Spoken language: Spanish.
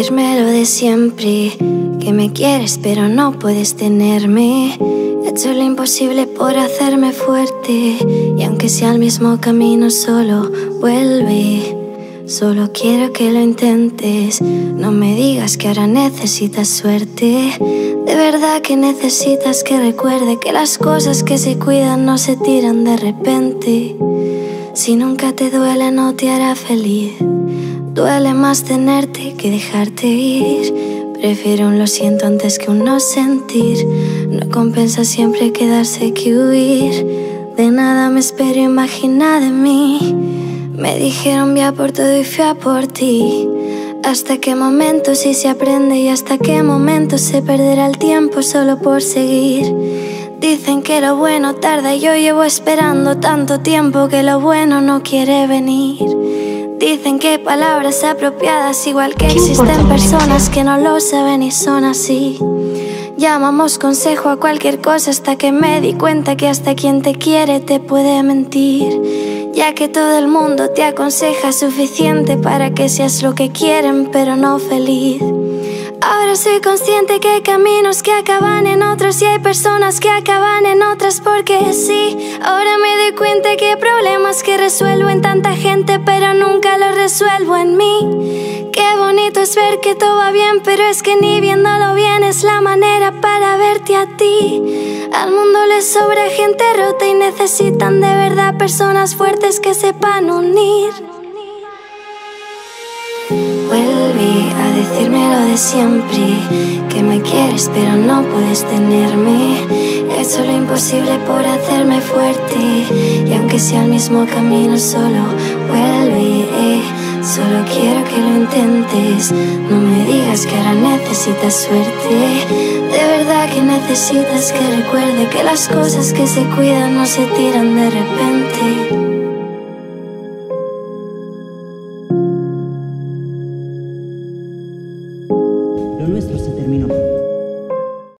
decirme lo de siempre, que me quieres pero no puedes tenerme. He hecho lo imposible por hacerme fuerte, y aunque sea el mismo camino solo vuelve. Solo quiero que lo intentes, no me digas que ahora necesitas suerte. De verdad que necesitas que recuerde que las cosas que se cuidan no se tiran de repente. Si nunca te duele no te hará feliz, duele más tenerte que dejarte ir. Prefiero un lo siento antes que un no sentir, no compensa siempre quedarse que huir. De nada me espero, imagina de mí. Me dijeron voy a por todo y fui a por ti. ¿Hasta qué momento sí se aprende y hasta qué momento se perderá el tiempo solo por seguir? Dicen que lo bueno tarda y yo llevo esperando tanto tiempo que lo bueno no quiere venir. Dicen que hay palabras apropiadas igual que existen personas que no lo saben y son así. Llamamos consejo a cualquier cosa hasta que me di cuenta que hasta quien te quiere te puede mentir. Ya que todo el mundo te aconseja suficiente para que seas lo que quieren pero no feliz. Ahora soy consciente que hay caminos que acaban en otros y hay personas que acaban en otras porque sí. Ahora me doy cuenta que hay problemas que resuelvo en tanta gente pero nunca los resuelvo en mí. Qué bonito es ver que todo va bien, pero es que ni viéndolo bien es la manera para verte a ti. Al mundo le sobra gente rota y necesitan de verdad personas fuertes que sepan unir. Vuelve a decirme lo de siempre, que me quieres pero no puedes tenerme. He hecho lo imposible por hacerme fuerte, y aunque sea el mismo camino solo vuelve. Solo quiero que lo intentes, no me digas que ahora necesitas suerte. De verdad que necesitas que recuerde que las cosas que se cuidan no se tiran de repente.